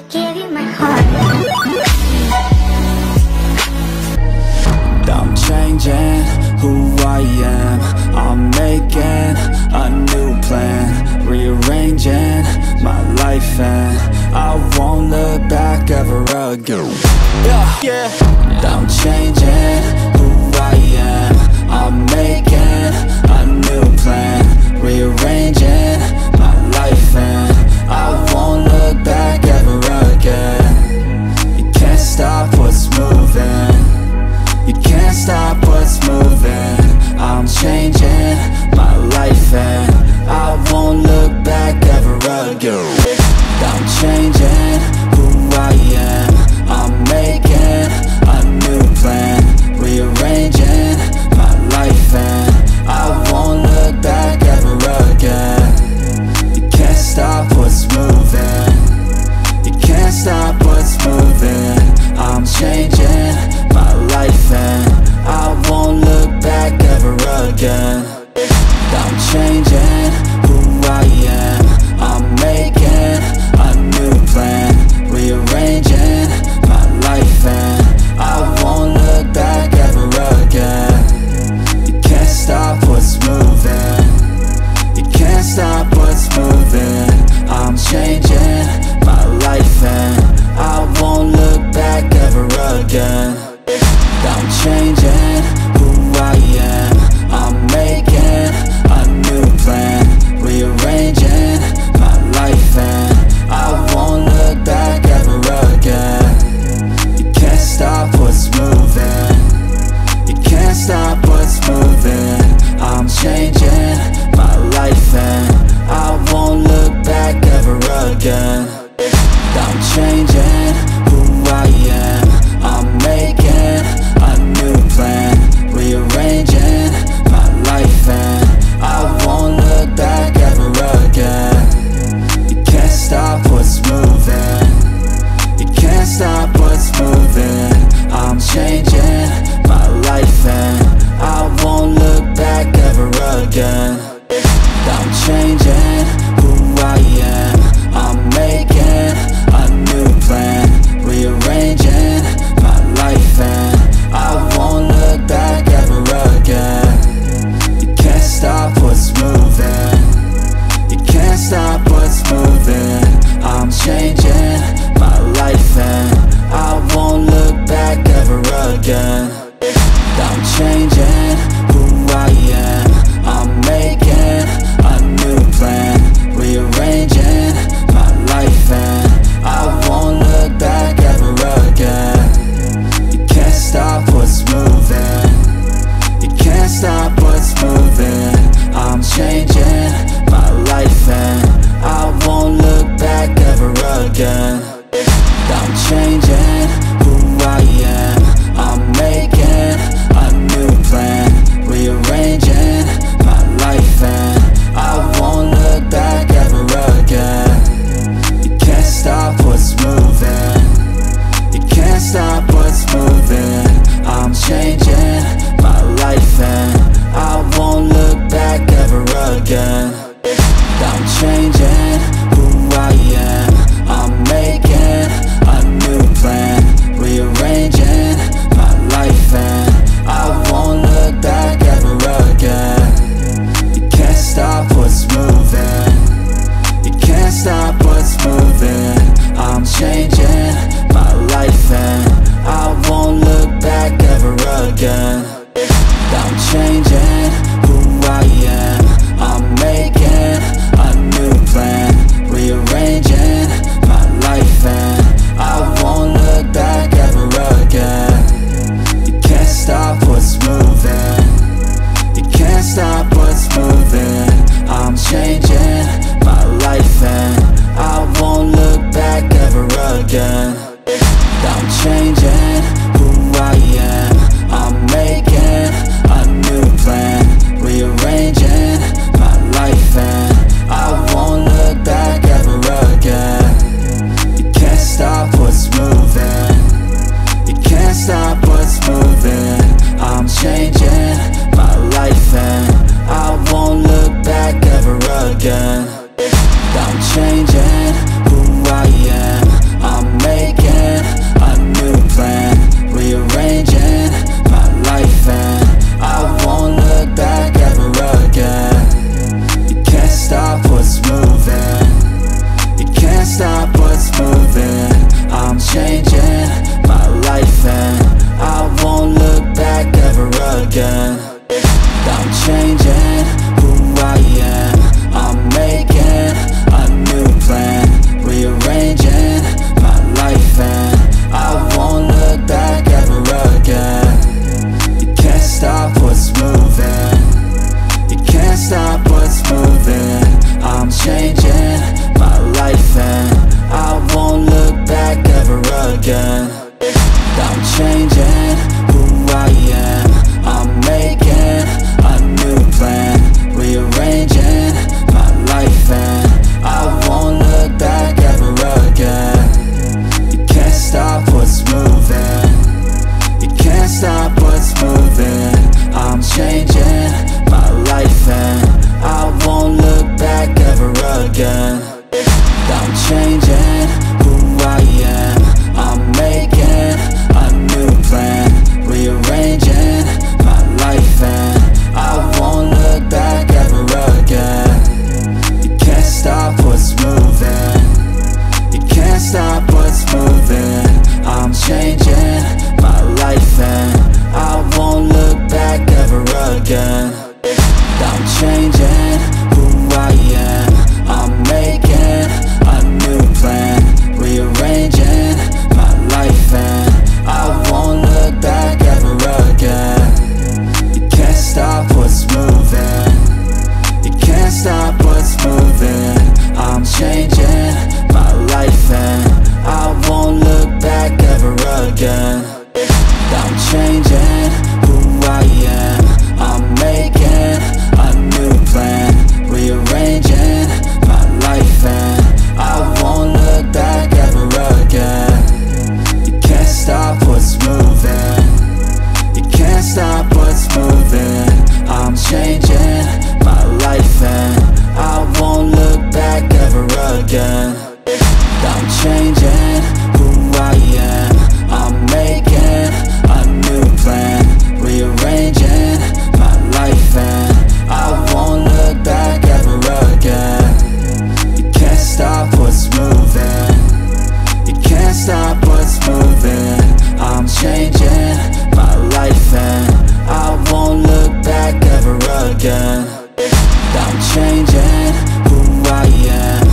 I gave you my heart. I'm changing who I am. I'm making a new plan, rearranging my life, and I won't look back ever again. Yeah, yeah. I'm changing who I am. I'm making a new plan, rearranging my life, and I won't look back ever again. You can't stop what's moving. You can't stop what's moving. I'm changing my life, and I won't look back ever again. I'm changing who I am. I'm making a new plan, rearranging my life, and I won't look back ever again. again. I'm changing who I am. I'm making a new plan, rearranging my life, and I won't look back ever again. You can't stop what's moving, you can't stop what's moving. I'm changing my life, and I won't look back ever again. I'm changing who I am. I'm making a new plan, rearranging my life, and I won't look back ever again. You can't stop what's moving, you can't stop what's moving. I'm changing my life, and I won't look back ever again. I'm changing who I am. I'm making a new plan, rearranging my life, and I won't look back ever again. You can't stop what's moving, you can't stop what's moving. I'm changing my life, and I won't look back ever again. I'm changing who I am. I'm making a new plan, rearranging my life, and I won't look back ever again. You can't stop what's moving, you can't stop what's moving. I'm changing my life, and I won't look back ever again. I'm changing who I am. I'm making a new plan, rearranging my life, and I won't look back ever again. You can't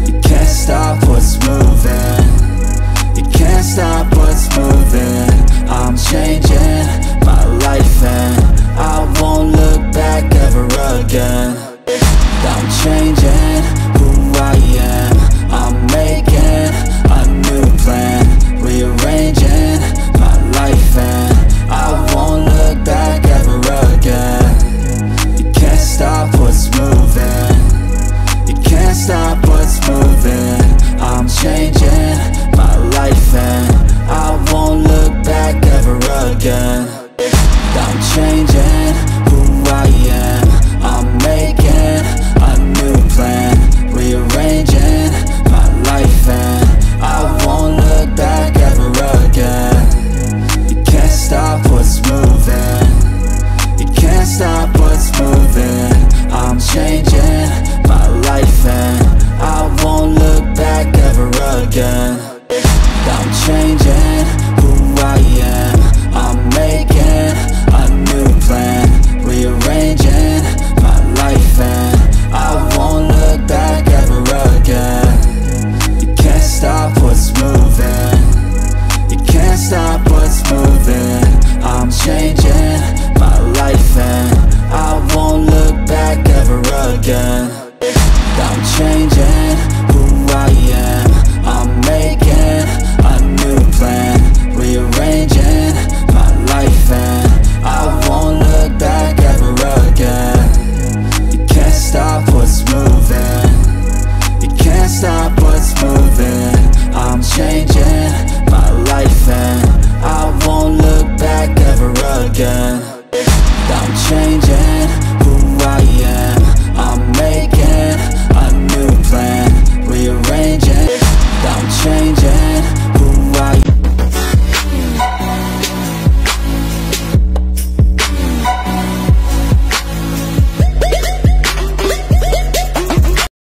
stop what's moving, you can't stop what's moving. I'm changing my life, and I won't look back ever again. I'm changing who I am. I'm making a new plan, rearranging my life, and I won't look back ever again. You can't stop what's moving, you can't stop what's moving. I'm changing my life, and I won't look back ever again. I'm changing who I am. I'm making a new plan, rearranging my life, and I won't look back ever again. You can't stop what's moving, you can't stop what's moving. I'm changing my life, and I won't look back ever again. I'm changing who I am. I'm making a new plan, rearranging my life, and I won't look back ever again. You can't stop what's moving, you can't stop what's moving. I'm changing my life, and I won't look back ever again. I'm changing who I am. I'm making a new plan, rearranging my life, and I won't look back ever again. You can't stop what's moving, you can't stop what's moving. I'm changing my life, and I won't look back ever again. I'm changing who I am. I'm making a new plan, rearranging my life, and I won't look back ever again. You can't stop what's moving, you can't stop what's moving. I'm changing my life, and I won't look back ever again.